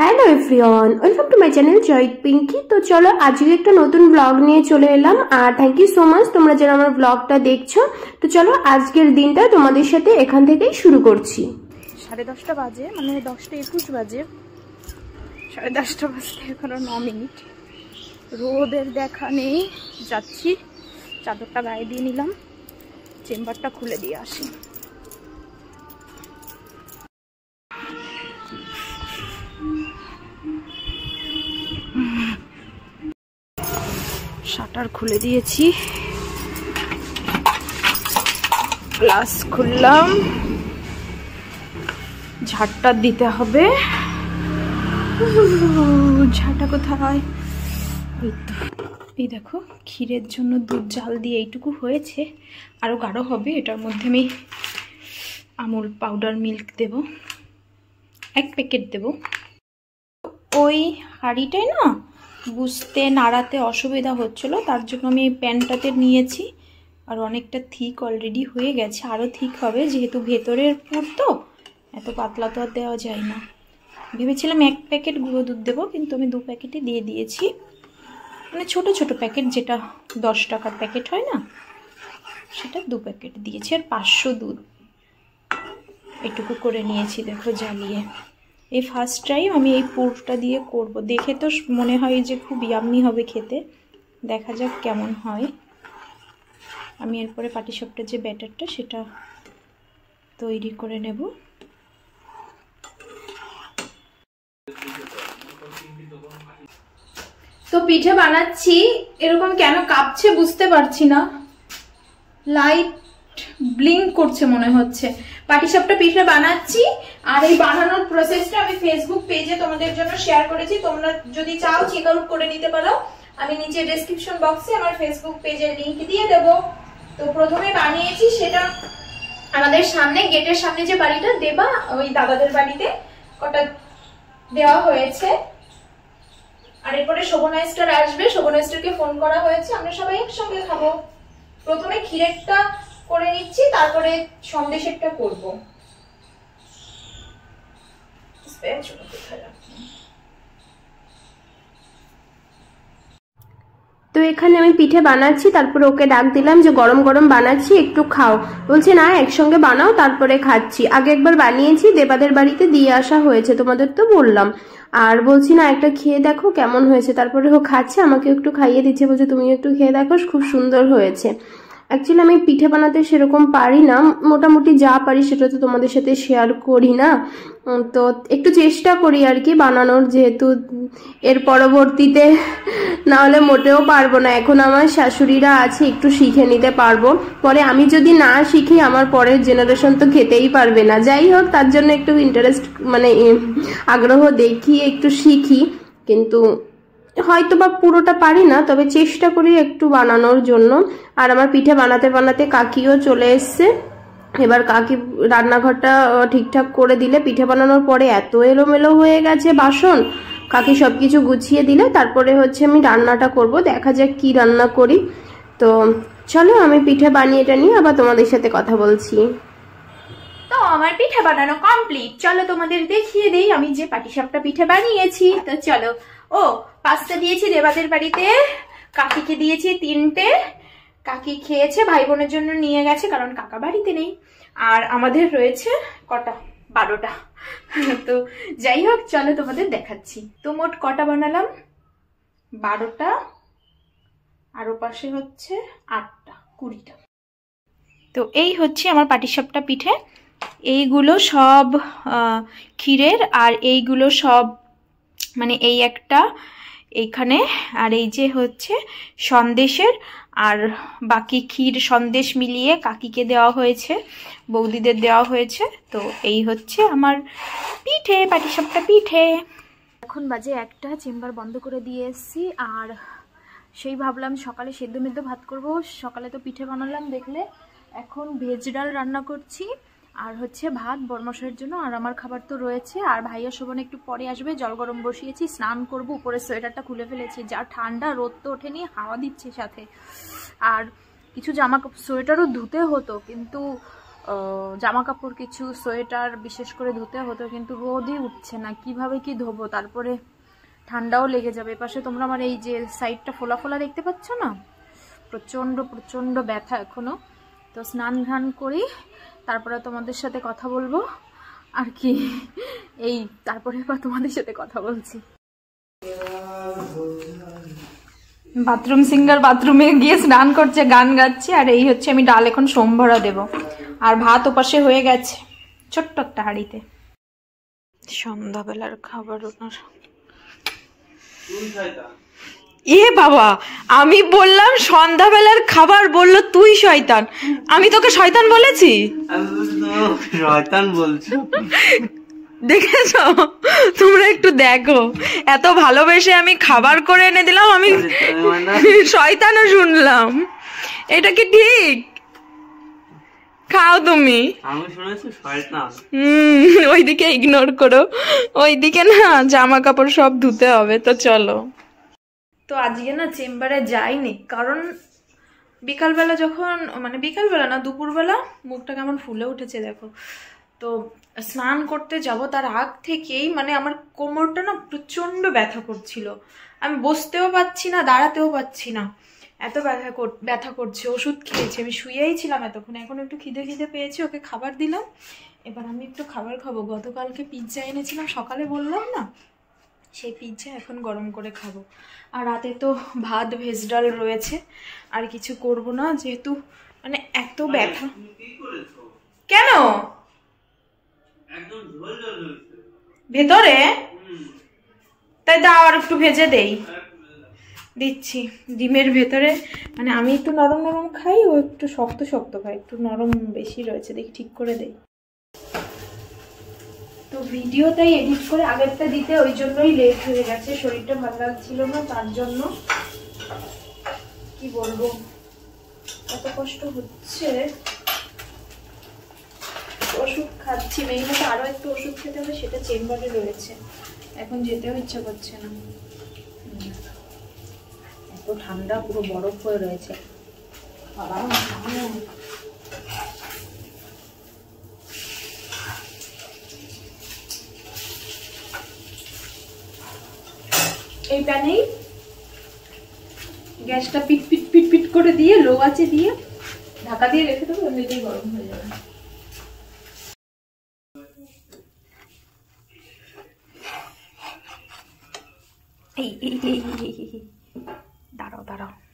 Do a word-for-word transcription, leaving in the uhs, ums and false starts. Hello everyone, welcome to my channel Joy with Pinky. তো চলো আজকে একটা নতুন ব্লগ নিয়ে চলে এলাম, আর থ্যাংক ইউ সো মাচ তোমরা যারা আমার ব্লগটা দেখছো। তো চলো আজকের দিনটা তোমাদের সাথে এখান থেকেই শুরু করছি। সাড়ে দশটা বাজে, মানে দশটা একুশ বাজে, সাড়ে দশটা বাজতে এখনো ন মিনিট। রোদের দেখা নেই, যাচ্ছি চাদরটা গায়ে দিয়ে নিলাম, চেম্বারটা খুলে দিয়ে আসি। শাটার খুলে দিয়েছি, গ্লাস খুললাম, ঝাঁটটা দিতে হবে। ঝাঁটা কোথায়? এই দেখো, ক্ষীরের জন্য দুধ জাল দিয়ে এইটুকু হয়েছে, আরও গাঢ় হবে। এটার মধ্যে আমি আমুল পাউডার মিল্ক দেব, এক প্যাকেট দেব। ওই হাঁড়িটাই না বুঝতে নাড়াতে অসুবিধা হচ্ছিল, তার জন্য আমি এই প্যানটাতে নিয়েছি, আর অনেকটা থিক অলরেডি হয়ে গেছে, আরও থিক হবে যেহেতু ভেতরের পুর, তো এত পাতলা তো আর দেওয়া যায় না। ভেবেছিলাম এক প্যাকেট গুঁড়ো দুধ দেবো, কিন্তু আমি দু প্যাকেটই দিয়ে দিয়েছি, মানে ছোটো ছোটো প্যাকেট, যেটা দশ টাকার প্যাকেট হয় না, সেটা দু প্যাকেট দিয়েছি। আর পাঁচশো দুধ এটুকু করে নিয়েছি, দেখো জ্বালিয়ে। এই ফার্স্ট টাইম আমি এই পুরটা দিয়ে করব, দেখে তো মনে হয় যে খুব ইয়াম্মি হবে খেতে, দেখা যাক কেমন হয়। আমি এরপরে পাটিসাপটার যে ব্যাটারটা সেটা তৈরি করে নেব। তো পিঠে বানাচ্ছি, এরকম কেন কাঁপছে বুঝতে পারছি না, লাইট ব্লিঙ্ক করছে মনে হচ্ছে। পাটিসাপটা পিঠে বানাচ্ছি, আর এই বানানোর প্রসেসটা আমি ফেসবুক পেজে তোমাদের জন্য শেয়ার করেছি, তোমরা যদি চাও চেক আউট করে নিতে পারো। আমি নিচে ডেসক্রিপশন বক্সে আমার ফেসবুক পেজের লিঙ্ক দিয়ে দেব। তো প্রথমে বানিয়েছি, সেটা আমাদের সামনে গেটের সামনে যে বাড়িটা দেবা, ওই দাদাদের বাড়িতে কটা দেওয়া হয়েছে। আর এরপরে শোভনা স্টার আসবে, শোভনা স্টারকে ফোন করা হয়েছে, আমরা সবাই একসঙ্গে খাবো। প্রথমে ক্ষীরেরটা করে নিচ্ছি, তারপরে সন্দেশেরটা করব। তো এখানে আমি পিঠে বানাচ্ছি, তারপরে ওকে ডাক দিলাম যে গরম গরম বানাচ্ছি, একটু খাও। বলছে না, একসঙ্গে বানাও তারপরে খাচ্ছি। আগে একবার বানিয়েছি, দেবাদের বাড়িতে দিয়ে আসা হয়েছে, তোমাদের তো বললাম। আর বলছি না, একটা খেয়ে দেখো কেমন হয়েছে। তারপরে ও খাচ্ছে, আমাকে একটু খাইয়ে দিচ্ছে, বলছে তুমি একটু খেয়ে দেখো, খুব সুন্দর হয়েছে। অ্যাকচুয়ালি আমি পিঠে বানাতে সেরকম পারি না, মোটামুটি যা পারি সেটা তো তোমাদের সাথে শেয়ার করি না, তো একটু চেষ্টা করি আর কি বানানোর, যেহেতু এর পরবর্তীতে নাহলে মোটেও পারবো না। এখন আমার শাশুড়িরা আছে, একটু শিখে নিতে পারবো, পরে আমি যদি না শিখি আমার পরের জেনারেশন তো খেতেই পারবে না। যাই হোক, তার জন্য একটু ইন্টারেস্ট, মানে আগ্রহ দেখিয়ে একটু শিখি, কিন্তু হয়তো বা পুরোটা পারি না, তবে চেষ্টা করি একটু বানানোর জন্য। আর আমার পিঠে বানাতে বানাতে কাকিও চলে এসছে। এবার কাকি রান্নাঘরটা ঠিকঠাক করে দিলে, পিঠে বানানোর পরে এত এলোমেলো হয়ে গেছে বাসন, কাকি সব কিছু গুছিয়ে দিলে তারপরে হচ্ছে আমি রান্নাটা করব। দেখা যাক কি রান্না করি। তো চলো আমি পিঠে বানিয়েটা নিয়ে আবার তোমাদের সাথে কথা বলছি। তো আমার পিঠে বানানো কমপ্লিট, চলো তোমাদের দেখিয়ে দিই আমি যে পাটিসাপটা পিঠে বানিয়েছি। তো চলো, ও পাঁচটা দিয়েছি দেবাদের বাড়িতে, কাকিকে দিয়েছি তিনটে, কাকি খেয়েছে, ভাই বোনের জন্য নিয়ে গেছে কারণ কাকা বাড়িতে নেই। আর আমাদের রয়েছে কটা, বারোটা। তো যাই হোক, চলো তোমাদের দেখাচ্ছি। তো মোট কটা বানালাম? বারোটা, আর ও পাশে হচ্ছে আটটা, কুড়িটা। তো এই হচ্ছে আমার পাটিসাপটা পিঠে। এইগুলো সব ক্ষীরের, আর এইগুলো সব, মানে এই একটা এইখানে, আর এই যে হচ্ছে সন্দেশের, আর বাকি ক্ষীর সন্দেশ মিলিয়ে কাকিকে দেওয়া হয়েছে, বৌদিদের দেওয়া হয়েছে। তো এই হচ্ছে আমার পিঠে, পাটিসাপটা পিঠে। এখন বাজে একটা, চেম্বার বন্ধ করে দিয়ে এসছি, আর সেই ভাবলাম সকালে সেদ্ধ মেদ্ধ ভাত করব। সকালে তো পিঠে বানালাম দেখলে, এখন ভেজ ডাল রান্না করছি, আর হচ্ছে ভাত বর্মশাইয়ের জন্য, আর আমার খাবার তো রয়েছে। আর ভাইয়া শোভন একটু পরে আসবে, জল গরম বসিয়েছি, স্নান করব। উপরে সোয়েটারটা খুলে ফেলেছি, যা ঠান্ডা, রোদ তো ওঠেনি, হাওয়া দিচ্ছে সাথে। আর কিছু জামা সোয়েটারও ধুতে হতো, কিন্তু জামা কাপড় কিছু সোয়েটার বিশেষ করে ধুতে হতো, কিন্তু রোদই উঠছে না, কিভাবে কি ধোবো? তারপরে ঠান্ডাও লেগে যাবে। এপাশে তোমরা আমার এই যে সাইডটা ফোলা ফোলা দেখতে পাচ্ছ না, প্রচণ্ড প্রচণ্ড ব্যথা এখনও। তো স্নান ঘ্রান করি, তারপরে তোমাদের সাথে কথা বলবো আর কি, এই তারপরে এবার তোমাদের সাথে কথা বলছি। বাথরুম সিঙ্গার বাথরুমে গিয়ে স্নান করছে, গান গাচ্ছে। আর এই হচ্ছে আমি ডাল এখন সোমভরা দেব, আর ভাত ওপাশে হয়ে গেছে ছোট্ট একটা হাঁড়িতে। সন্ধ্যাবেলার খাবার ওনার। এ বাবা, আমি বললাম সন্ধ্যাবেলার খাবার, বললো তুই শয়তান। আমি তোকে শয়তান বলেছি? শয়তান বলছো, দেখেছ? তোমরা একটু দেখো, এত ভালোবেসে আমি খাবার করে এনে দিলাম, আমি শয়তানও শুনলাম। এটা কি ঠিক? খাও তুমি। আমি শুনেছি শয়তান। হুম, ওইদিকে ইগনোর করো, ওইদিকে না জামা কাপড় সব ধুতে হবে। তো চলো, তো আজকে না চেম্বারে যাইনি, কারণ বিকালবেলা যখন মানে বিকালবেলা না দুপুরবেলা মুখটা কেমন ফুলে উঠেছে দেখো। তো স্নান করতে যাব তার আগ থেকেই মানে আমার কোমরটা না প্রচণ্ড ব্যথা করছিল, আমি বসতেও পারছি না, দাঁড়াতেও পারছি না, এত ব্যথা ব্যথা করছে। ওষুধ খেয়েছি, আমি শুয়েই ছিলাম এতক্ষণ, এখন একটু খিদে খিদে পেয়েছি, ওকে খাবার দিলাম। এবার আমি একটু খাবার খাবো, গতকালকে পিৎজা এনেছিলাম সকালে, বললাম না, সেই পিৎজা এখন গরম করে খাবো। আর রাতে তো ভাত ভেজ ডাল রয়েছে, আর কিছু করব না, যেহেতু মানে এত ব্যথা। কেন ভেতরে? তাই দাও, আর একটু ভেজে দেই, দিচ্ছি। ডিমের ভেতরে মানে আমি একটু নরম নরম খাই, ও একটু শক্ত শক্ত খাই, একটু নরম বেশি রয়েছে, দেখি ঠিক করে দেই। তো ভিডিওটাই এডিট করে আগেরটা দিতে ওই জন্যই লেট হয়ে গেছে, শরীরটা ভালো লাগছিল না তার জন্য। কি বলবো, এত কষ্ট হচ্ছে। ওষুধ খাচ্ছি, মেয়ে মতো আরও একটু ওষুধ খেতে হবে, সেটা চেম্বারে রয়েছে, এখন যেতেও ইচ্ছা করছে না, এত ঠান্ডা, পুরো বরফ হয়ে রয়েছে। এই প্যানেই গ্যাসটা পিট পিট পিট পিট করে দিয়ে লো আঁচে দিয়ে ঢাকা দিয়ে রেখে দেবো, এমনিতেই গরম হয়ে যাবে। দাঁড়াও দাঁড়াও।